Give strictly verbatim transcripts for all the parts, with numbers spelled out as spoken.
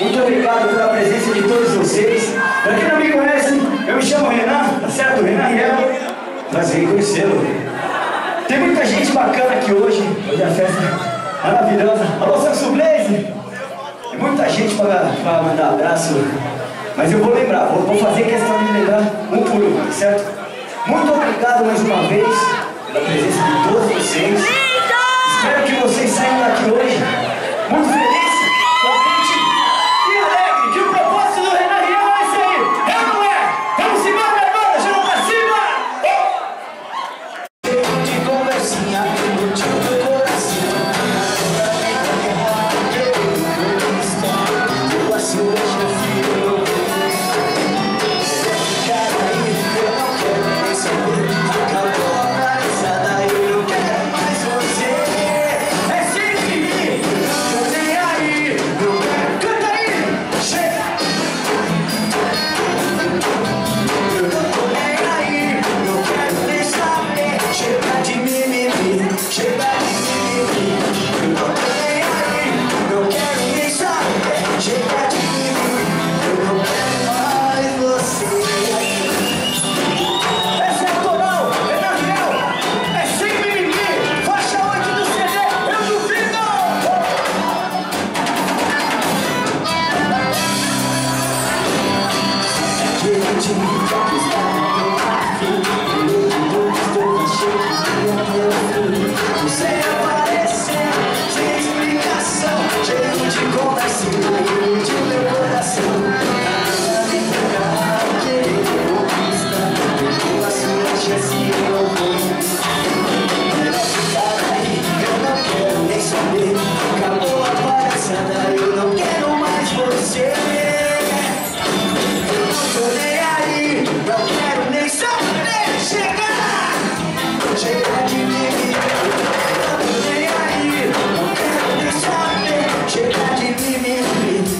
Muito obrigado pela presença de todos vocês. Para quem não me conhece, eu me chamo Renan, tá certo? Renan e ela. Prazer em conhecê-lo. Tem muita gente bacana aqui hoje. Hoje é a festa maravilhosa. Alô, Samsung Blaze! Tem muita gente para mandar abraço. Mas eu vou lembrar, vou, vou fazer questão de lembrar um por um, tá certo? Muito obrigado mais uma vez pela presença de todos vocês. Espero que vocês saiam daqui hoje muito felizes.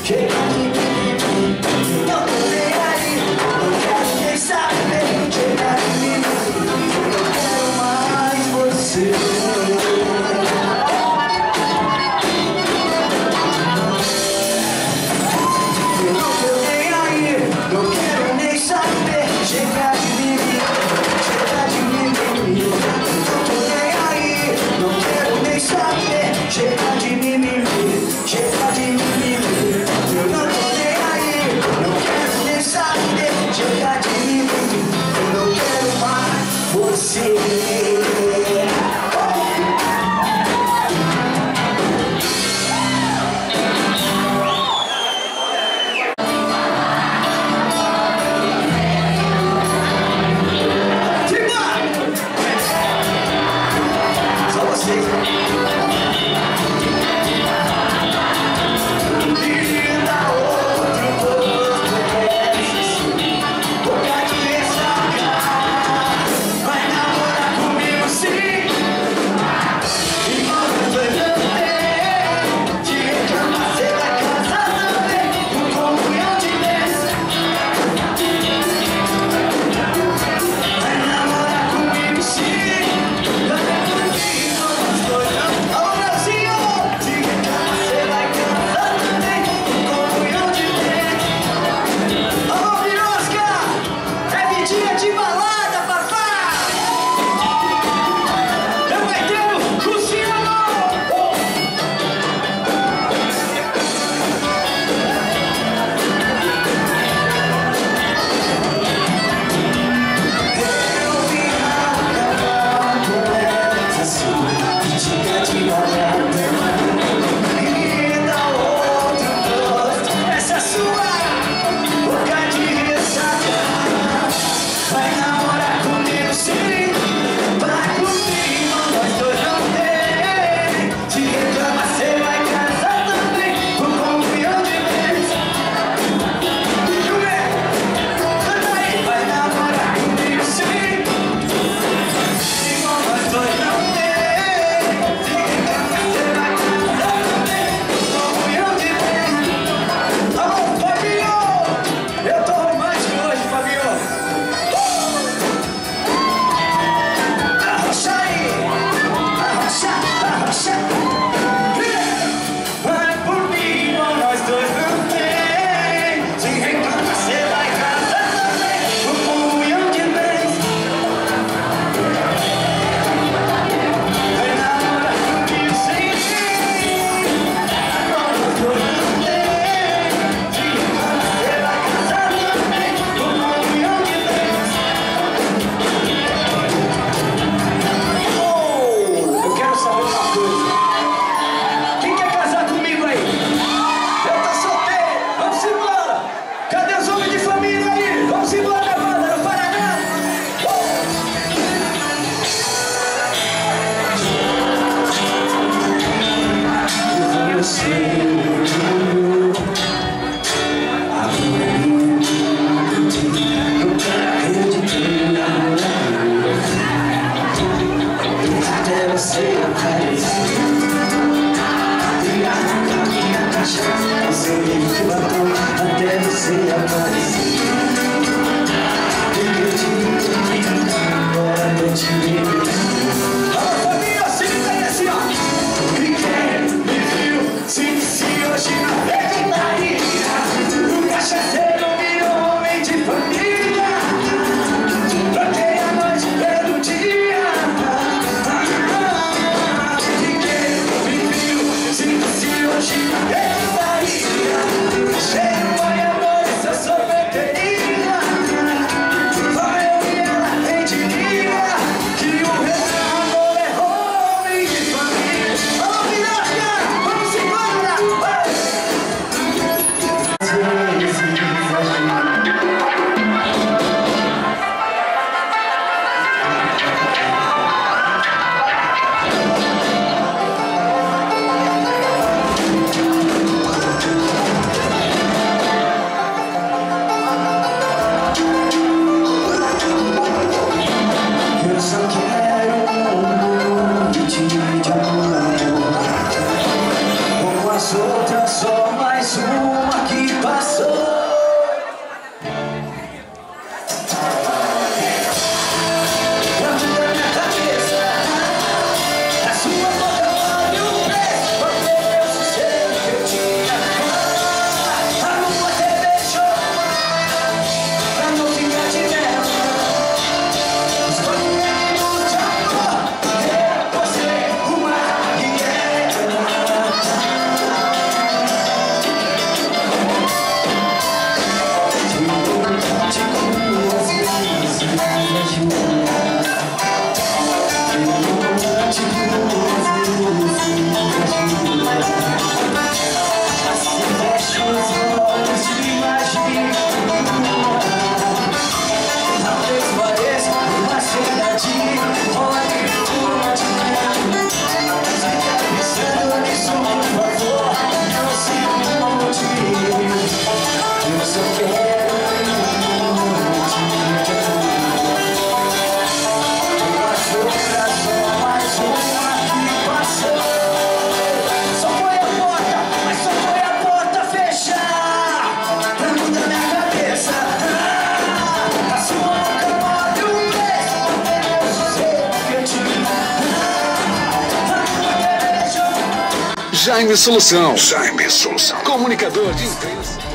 Chega de mimimi, chega de mimimi. Jaime Solução. Jaime Solução. Comunicador de imprensa.